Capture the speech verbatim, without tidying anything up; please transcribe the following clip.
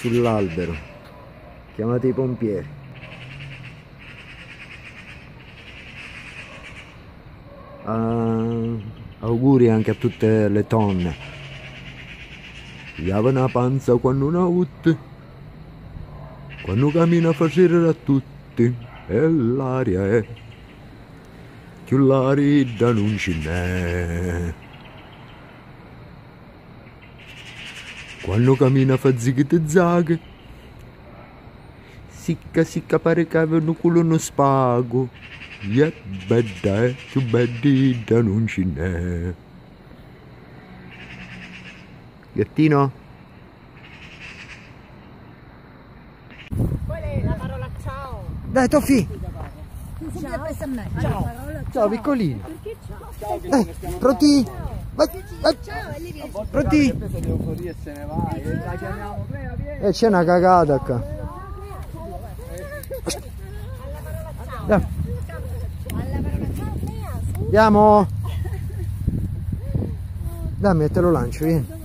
Sull'albero. Chiamate i pompieri. Uh, auguri anche a tutte le donne. Pigliava una panza quando una ut. Quando cammina a facere a tutti. E l'aria è più l'arida non ci n'è. Quando cammina fa zigzag, zag, sicca sicca pare che aveva un culo uno spago. E bella è, più bella non ce n'è. Gattino? Qual è la parola ciao? Dai Toffi! Ciao, ciao, ciao piccolino! Perché ciao? Dai, pronti? Vai, vai. Pronti? E eh, c'è una cagata qua. Alla parola ciao. Andiamo. Dammi e te lo lancio, vieni.